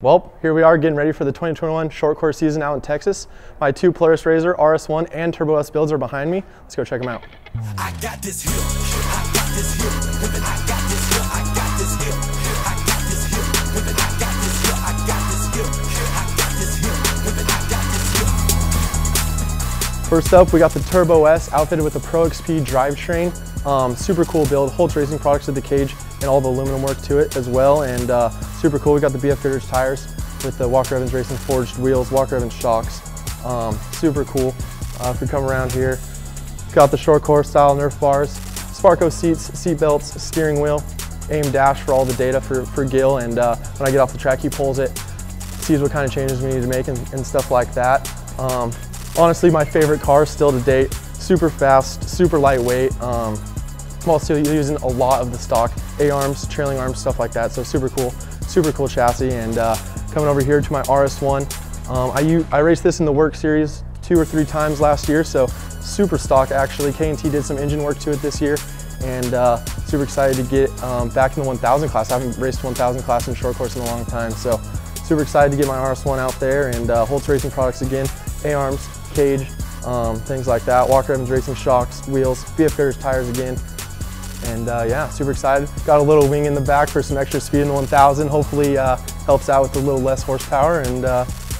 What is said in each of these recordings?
Well, here we are getting ready for the 2021 short course season out in Texas. My two Polaris Razor RS1 and Turbo S builds are behind me. Let's go check them out. I got this hill. I got this hill. I got this hill. I got this hill. I got this hill. I got this hill. I got this hill. I got this hill. I got this hill. First up, we got the Turbo S outfitted with a Pro XP drivetrain. Super cool build. Holt Racing Products did the cage and all the aluminum work to it as well, and super cool. We got the BF Goodrich tires with the Walker Evans Racing forged wheels, Walker Evans shocks. Super cool. If we come around here, got the short course style Nerf bars, Sparco seats, seat belts, steering wheel, aim dash for all the data for Gil, and when I get off the track he pulls it, sees what kind of changes we need to make and stuff like that. Honestly, my favorite car still to date. Super fast, super lightweight. While still using a lot of the stock A-arms, trailing arms, stuff like that. So super cool chassis. And coming over here to my RS1, I raced this in the work series 2 or 3 times last year, so super stock actually. K&T did some engine work to it this year, and super excited to get back in the 1000 class. I haven't raced 1000 class in short course in a long time, so super excited to get my RS1 out there. And Holt's Racing Products again, A-arms, cage, things like that, Walker Evans Racing shocks, wheels, BF Goodrich tires again. And yeah, super excited. Got a little wing in the back for some extra speed in the 1000. Hopefully helps out with a little less horsepower. And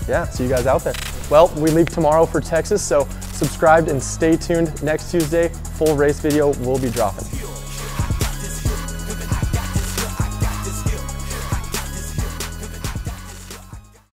yeah, see you guys out there. Well, we leave tomorrow for Texas, so subscribe and stay tuned. Next Tuesday, full race video will be dropping.